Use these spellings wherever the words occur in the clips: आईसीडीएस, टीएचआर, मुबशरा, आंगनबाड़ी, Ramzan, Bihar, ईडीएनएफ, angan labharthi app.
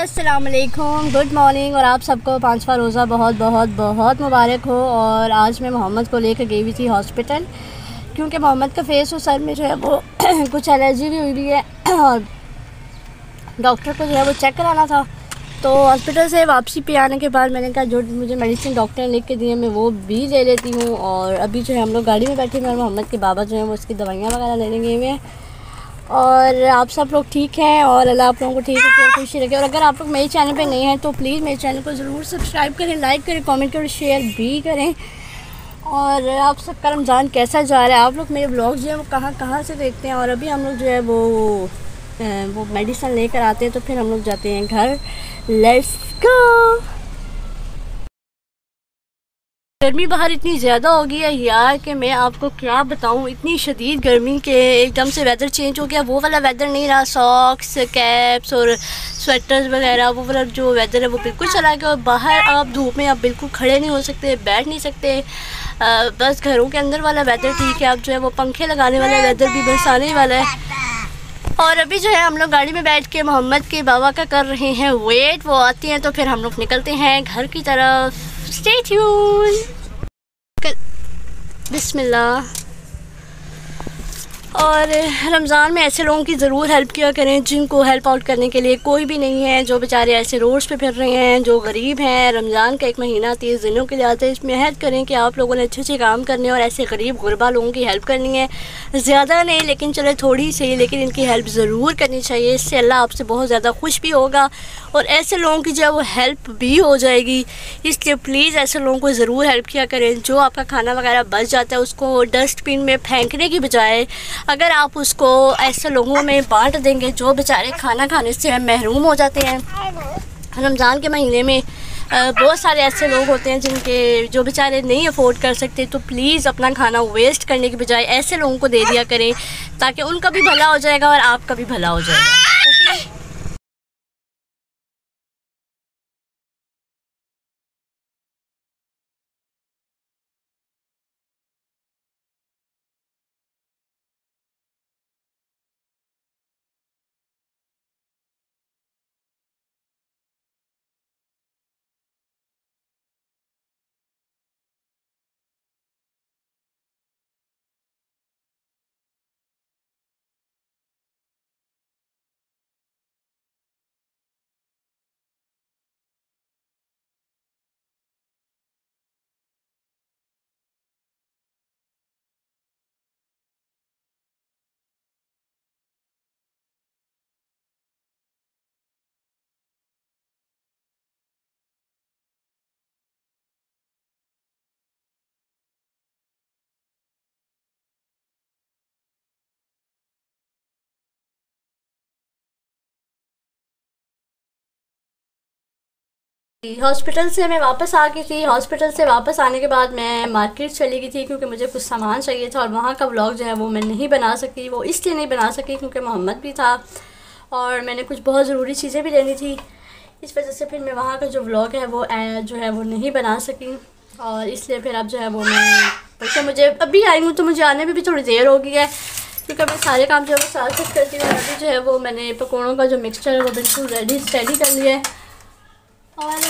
अस्सलाम वालेकुम, good morning. और आप सबको पाँचवा रोज़ा बहुत बहुत बहुत मुबारक हो। और आज मैं मोहम्मद को लेकर गई हुई थी हॉस्पिटल, क्योंकि मोहम्मद का फेस और सर में जो है वो कुछ एलर्जी भी हुई है और डॉक्टर को जो है वो चेक कराना था। तो हॉस्पिटल से वापसी पे आने के बाद मैंने कहा जो मुझे मेडिसिन डॉक्टर ने लिख के दी है मैं वो भी ले लेती हूँ। और अभी जो है हम लोग गाड़ी में बैठे हैं और मोहम्मद के बाबा जो है वो उसकी दवाइयाँ वगैरह लेने गए हुए हैं। और आप सब लोग ठीक हैं और अल्लाह आप लोगों को ठीक रखे और खुशी रखे। और अगर आप लोग मेरे चैनल पे नए हैं तो प्लीज़ मेरे चैनल को ज़रूर सब्सक्राइब करें, लाइक करें, कमेंट करें, शेयर भी करें। और आप सबका रमज़ान कैसा जा रहा है? आप लोग मेरे ब्लॉग जो है वो कहाँ कहाँ से देखते हैं? और अभी हम लोग जो है वो मेडिसिन लेकर आते हैं तो फिर हम लोग जाते हैं घर। Let's go. गर्मी बाहर इतनी ज़्यादा हो गई है यार कि मैं आपको क्या बताऊँ। इतनी शदीद गर्मी के एकदम से वेदर चेंज हो गया। वो वाला वेदर नहीं रहा, सॉक्स, कैप्स और स्वेटर्स वगैरह, वो वाला जो वेदर है वो बिल्कुल चला गया। और बाहर आप धूप में आप बिल्कुल खड़े नहीं हो सकते, बैठ नहीं सकते। बस घरों के अंदर वाला वेदर ठीक है, आप जो है वो पंखे लगाने वाला वेदर भी बस आने वाला है। और अभी जो है हम लोग गाड़ी में बैठ के मोहम्मद के बाबा का कर रहे हैं वेट, वो आती हैं तो फिर हम लोग निकलते हैं घर की तरफ। स्टे ट्यून, बिस्मिल्लाह। और रमज़ान में ऐसे लोगों की ज़रूर हेल्प किया करें जिनको हेल्प आउट करने के लिए कोई भी नहीं है, जो बेचारे ऐसे रोड्स पे फिर रहे हैं, जो गरीब हैं। रमज़ान का एक महीना 30 दिनों के लिए आता है, इसमें हेल्प करें कि आप लोगों ने अच्छे अच्छे काम करने और ऐसे गरीब गुरबा लोगों की हेल्प करनी है। ज़्यादा नहीं लेकिन चले थोड़ी सही, लेकिन इनकी हेल्प ज़रूर करनी चाहिए। इससे अल्लाह आपसे बहुत ज़्यादा खुश भी होगा और ऐसे लोगों की जो है वो हेल्प भी हो जाएगी। इसलिए प्लीज़ ऐसे लोगों को ज़रूर हेल्प किया करें। जो आपका खाना वगैरह बच जाता है उसको डस्टबिन में फेंकने की बजाय अगर आप उसको ऐसे लोगों में बांट देंगे जो बेचारे खाना खाने से महरूम हो जाते हैं। रमज़ान के महीने में बहुत सारे ऐसे लोग होते हैं जिनके जो बेचारे नहीं अफोर्ड कर सकते, तो प्लीज़ अपना खाना वेस्ट करने के बजाय ऐसे लोगों को दे दिया करें ताकि उनका भी भला हो जाएगा और आपका भी भला हो जाएगा। ओके। हॉस्पिटल से मैं वापस आ गई थी। हॉस्पिटल से वापस आने के बाद मैं मार्केट चली गई थी क्योंकि मुझे कुछ सामान चाहिए था। और वहाँ का व्लॉग जो है वो मैं नहीं बना सकी, वो इसलिए नहीं बना सकी क्योंकि मोहम्मद भी था और मैंने कुछ बहुत ज़रूरी चीज़ें भी लेनी थी। इस वजह से फिर मैं वहाँ का जो व्लॉग है वो नहीं बना सकी। और इसलिए फिर अब जो है वो मैं बल्कि मुझे अभी आई हूँ तो मुझे आने में भी थोड़ी देर हो गई है क्योंकि मैं सारे काम जो है वो साथ साथ करती हूँ। अभी जो है वो मैंने पकौड़ों का जो मिक्सचर है वो बिल्कुल रेडी कर लिया है। और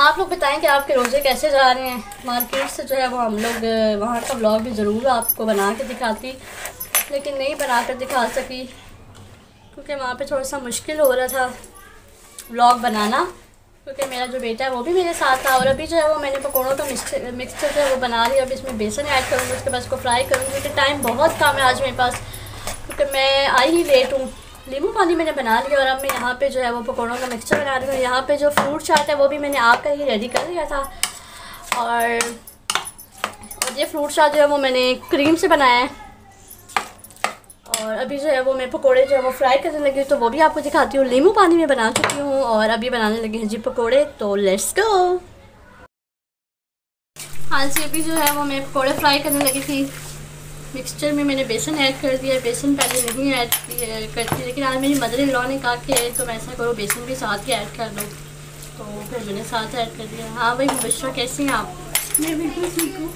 आप लोग बताएं कि आपके रोज़े कैसे जा रहे हैं। मार्केट से जो है वो हम लोग वहाँ का व्लॉग भी ज़रूर आपको बना के दिखाती लेकिन नहीं बना कर दिखा सकी क्योंकि वहाँ पे थोड़ा सा मुश्किल हो रहा था व्लॉग बनाना क्योंकि मेरा जो बेटा है वो भी मेरे साथ था। और अभी जो है वो मैंने पकौड़ों का मिक्सचर जो है वो बना लिया। अब इसमें बेसन ऐड करूँगी, उसके बाद उसको फ्राई करूँगी क्योंकि टाइम बहुत कम है आज मेरे पास क्योंकि मैं आई ही लेट हूँ। नींबू पानी मैंने बना लिया और अब मैं यहाँ पे जो है वो पकौड़ों का मिक्सचर बना रही हूँ। यहाँ पे जो फ्रूट चाट है वो भी मैंने आपका ही रेडी कर लिया था। और ये फ्रूट चाट जो है वो मैंने क्रीम से बनाया है। और अभी जो है वो मैं पकौड़े जो है वो फ्राई करने लगी हूँ तो वो भी आपको दिखाती हूँ। नींबू पानी में बना चुकी हूँ और अभी बनाने लगी हैं जी पकौड़े, तो लेट्स गो। हाँ जी, अभी जो है वो मैं पकौड़े फ्राई करने लगी थी। मिक्सचर में मैंने बेसन ऐड कर दिया। बेसन पहले नहीं ऐड करती लेकिन आज मेरी मदर इन लॉ ने कहा कि तुम ऐसा करो बेसन भी साथ ही ऐड कर दो, तो फिर मैंने साथ ऐड कर दिया। हाँ भाई मुबशरा, कैसे हैं आप? मैं बिल्कुल ठीक हूँ।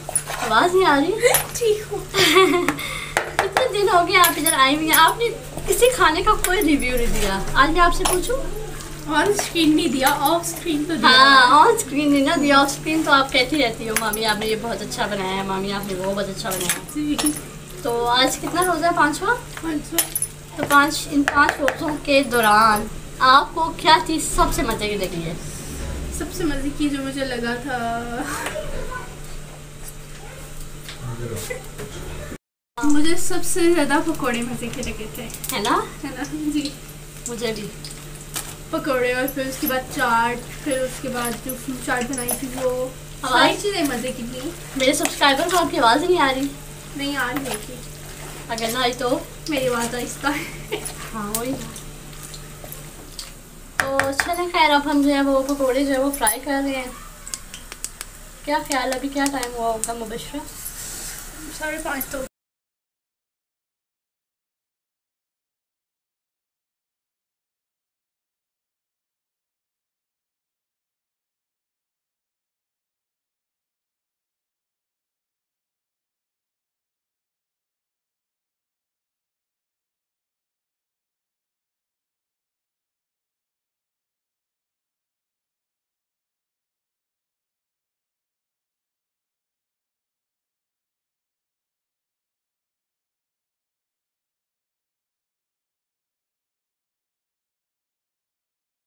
आवाज़ नहीं आ रही? ठीक हूँ। कितने दिन हो गए आप इधर आए हुए हैं? आपने इसी खाने का कोई रिव्यू नहीं दिया। आज मैं आपसे पूछूं, ऑन स्क्रीन नहीं दिया, ऑफ स्क्रीन तो दिया। हाँ, ऑन स्क्रीन नहीं ना दिया, ऑफ स्क्रीन तो आप कहती रहती हो मामी आपने ये बहुत अच्छा बनाया है, मामी आपने वो बहुत अच्छा बनाया है। तो आज कितना रोज़ा है? पाँचवा। तो इन पाँच रोज़ों के दौरान आपको क्या चीज़ सबसे मज़े की लगी है? सबसे मज़े की जो मुझे लगा था मुझे सबसे ज़्यादा पकोड़े मज़े के लगे थे, है ना जी। मुझे भी पकोड़े और फिर उसके बाद चाट, फिर उसके बाद जो फ्रूट चाट बनाई थी वो सारी चीज़ें मज़े की थी। मेरे सब्सक्राइबर को आपकी आवाज़ नहीं आ रही? नहीं आ रही है, अगर ना आई तो मेरी आवाज़ इसका हाँ वही। तो चलें, खैर अब हम जो है वो पकौड़े जो है वो फ्राई कर रहे हैं। क्या ख्याल अभी क्या टाइम हुआ होगा मुबश्रा? 5:30 तो